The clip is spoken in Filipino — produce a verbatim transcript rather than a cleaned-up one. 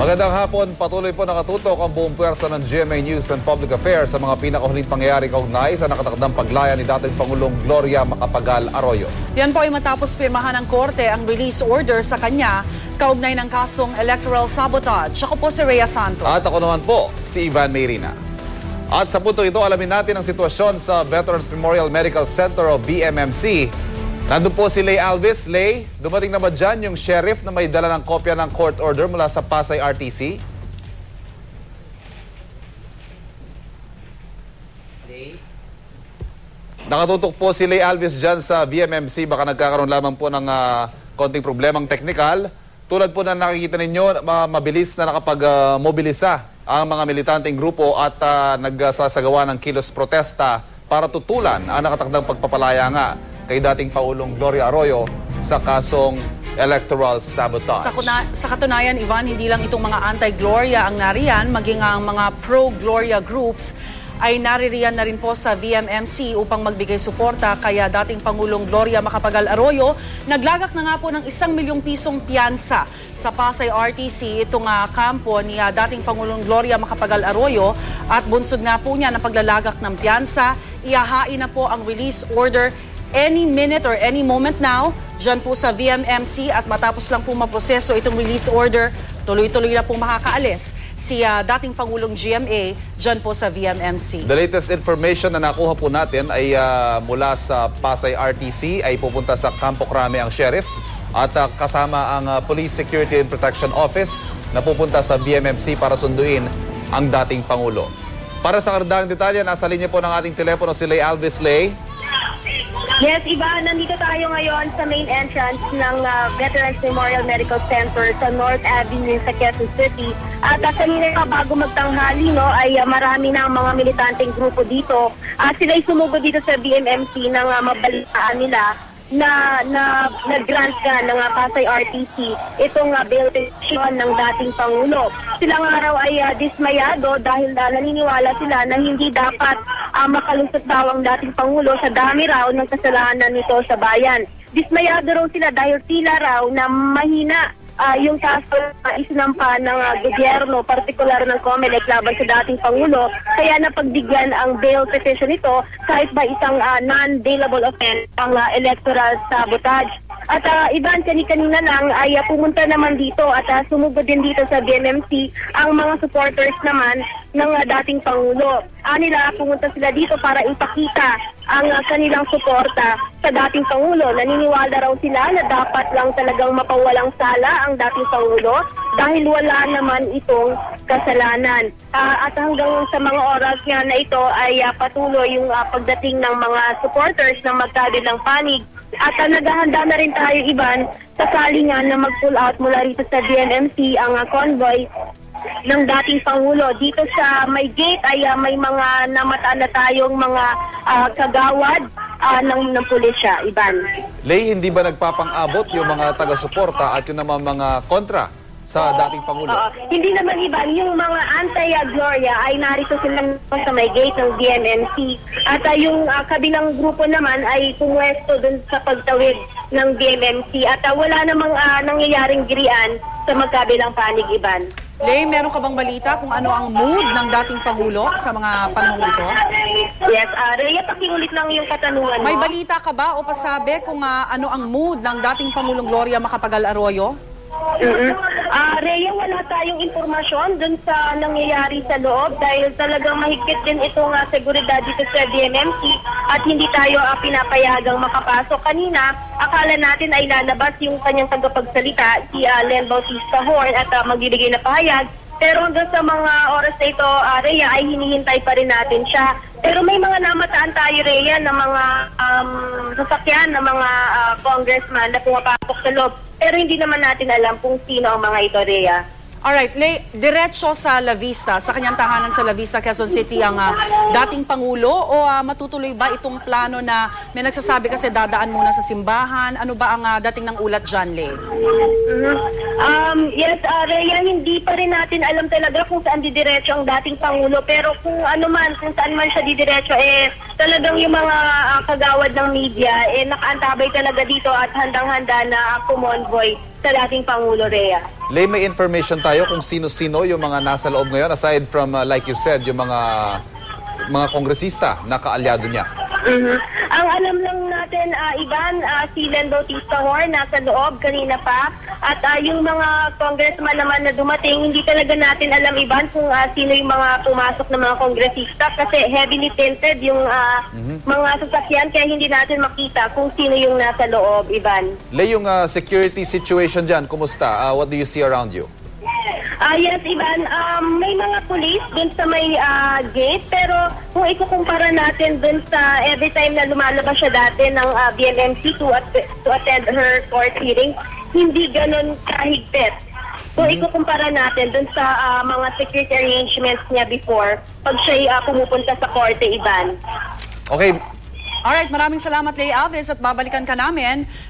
Magandang hapon. Patuloy po nakatutok ang buong pwersa ng G M A News and Public Affairs sa mga pinakahuling pangyayari kaugnay sa nakatakdang paglaya ni dating Pangulong Gloria Macapagal Arroyo. Yan po ay matapos pirmahan ng korte ang release order sa kanya kaugnay ng kasong Electoral Sabotage. Ako po si Rhea Santos. At ako naman po si Ivan Mirina. At sa punto ito, alamin natin ang sitwasyon sa Veterans Memorial Medical Center o V M M C. Nandun po si Leigh Alves. Leigh, dumating na ba dyan yung sheriff na may dala ng kopya ng court order mula sa Pasay R T C? Nakatutok po si Leigh Alves dyan sa V M M C. Baka nagkakaroon lamang po ng uh, konting problemang teknikal. Tulad po na nakikita ninyo, uh, mabilis na nakapag-mobilisa uh, ang mga militanteng grupo at uh, nagsasagawa ng kilos protesta para tutulan ang nakatakdang pagpapalaya nga kay dating Pangulong Gloria Arroyo sa kasong Electoral Sabotage. Sa, kuna, sa katunayan, Ivan, hindi lang itong mga anti-Gloria ang nariyan, maging ang mga pro-Gloria groups ay naririyan na rin po sa V M M C upang magbigay suporta kaya dating Pangulong Gloria Macapagal Arroyo. Naglagak na nga po ng isang milyong pisong piyansa sa Pasay R T C, itong uh, kampo ni uh, dating Pangulong Gloria Macapagal Arroyo at bunsod nga po niya ng paglalagak ng piyansa. Ihahain na po ang release order any minute or any moment now dyan po sa V M M C at matapos lang po maproseso itong release order, tuloy-tuloy na po makakaalis si uh, dating Pangulong G M A dyan po sa V M M C. The latest information na nakuha po natin ay uh, mula sa Pasay R T C ay pupunta sa Campo Crame ang sheriff at uh, kasama ang uh, Police Security and Protection Office na pupunta sa V M M C para sunduin ang dating Pangulo. Para sa karagdagang detalye, nasa linya po ng ating telepono si Leigh Alves. Leigh. Yes, Iba, nandito tayo ngayon sa main entrance ng uh, Veterans Memorial Medical Center sa North Avenue sa Quezon City. At uh, kanina pa bago magtanghali, no, ay uh, marami na ang mga militanteng grupo dito. At uh, sila'y sumugod dito sa B M M C nang uh, mabalitaan nila na nag-grant na, na ng uh, Pasay R T C itong uh, bail petition ng dating Pangulo. Silang araw ay uh, dismayado dahil uh, naniniwala sila na hindi dapat Uh, makalusot daw ang dating Pangulo sa dami raw ng kasalanan nito sa bayan. Dismayado raw sila dahil tila raw na mahina uh, yung kaso na isinampa ng uh, gobyerno, partikular ng COMELEC laban sa dating Pangulo, kaya napagbigyan ang bail petition nito kahit ba isang uh, non-bailable offense ang uh, electoral sabotage. At uh, Ivan, kanina lang ay uh, pumunta naman dito at uh, sumugod din dito sa B M M C ang mga supporters naman ng uh, dating Pangulo. Uh, nila, pumunta sila dito para ipakita ang uh, kanilang suporta sa dating Pangulo. Naniniwala raw sila na dapat lang talagang mapawalang sala ang dating Pangulo dahil wala naman itong kasalanan. Uh, at hanggang sa mga oras nga na ito ay uh, patuloy yung uh, pagdating ng mga supporters ng magkabilang panig. At uh, naghahanda na rin tayo, Ivan, sakali nga na mag-pull out mula rito sa B M M C ang uh, convoy ng dating Pangulo. Dito sa may gate ay uh, may mga namataan na tayong mga uh, kagawad uh, ng, ng pulisya, Ivan. Leigh, hindi ba nagpapang-abot yung mga taga-suporta at yung naman mga kontra sa dating Pangulo? Uh, hindi naman, Ivan. Yung mga anti-Gloria ay narito sila sa may gate ng B M M C. At uh, yung uh, kabilang grupo naman ay pumwesto dun sa pagtawid ng B M M C. At uh, wala namang uh, nangyayaring girian sa magkabilang panig, Ivan. Leigh, meron ka bang balita kung ano ang mood ng dating Pangulo sa mga panahon ito? Yes, uh, Rhea, pakiulit lang yung katanungan mo. May balita ka ba o pasabi kung uh, ano ang mood ng dating Pangulong Gloria Macapagal Arroyo? Mm-hmm. uh, Rhea, wala tayong impormasyon dun sa nangyayari sa loob dahil talagang mahigpit din itong uh, seguridad dito sa B M M C at hindi tayo uh, pinapayagang makapasok. Kanina, akala natin ay lalabas yung kanyang tagapagsalita, si uh, Lembao Sista Horn at uh, magbibigay na pahayag. Pero hanggang sa mga oras na ito, uh, Rhea, ay hinihintay pa rin natin siya. Pero may mga namataan tayo, Rhea, ng mga um, sasakyan ng mga uh, congressman na pumapasok sa loob. Pero hindi naman natin alam kung sino ang mga ito, Rhea. Alright, Leigh, diretso sa La Vista, sa kanyang tahanan sa La Vista, Quezon City, ang uh, dating Pangulo o uh, matutuloy ba itong plano na may nagsasabi kasi dadaan muna sa simbahan? Ano ba ang uh, dating ng ulat dyan, Leigh? Mm-hmm. um, yes, uh, Rhea, hindi pa rin natin alam talaga kung saan didiretso ang dating Pangulo. Pero kung ano man, kung saan man siya didiretso, eh talagang yung mga uh, kagawad ng media, eh nakaantabay talaga dito at handang-handa na uh, kumonvoy sa dating Pangulo Rhea. Leigh, may information tayo kung sino-sino yung mga nasa loob ngayon aside from, uh, like you said, yung mga mga kongresista na kaalyado niya? Mm-hmm. Ang alam lang natin, uh, Ivan, uh, si Lembao Sista Horn nasa loob kanina pa. At uh, yung mga congressman naman na dumating, hindi talaga natin alam, Ivan, kung uh, sino yung mga pumasok na mga kongresista kasi heavily tinted yung uh, mm-hmm. mga sasakyan kaya hindi natin makita kung sino yung nasa loob, Ivan. Leigh, yung uh, security situation dyan, kumusta? Uh, what do you see around you? Uh, yes, Ivan. Um, may mga police dun sa may uh, gate, pero kung ikukumpara natin dun sa every time na lumalabas siya dati ng uh, B M M C to, at to attend her court hearing, hindi ganun kahigpit. Kung mm-hmm. ikukumpara natin dun sa uh, mga security arrangements niya before, pag siya uh, pumupunta sa korte, Ivan. Okay. Alright, maraming salamat, Leigh Alves, at babalikan ka namin.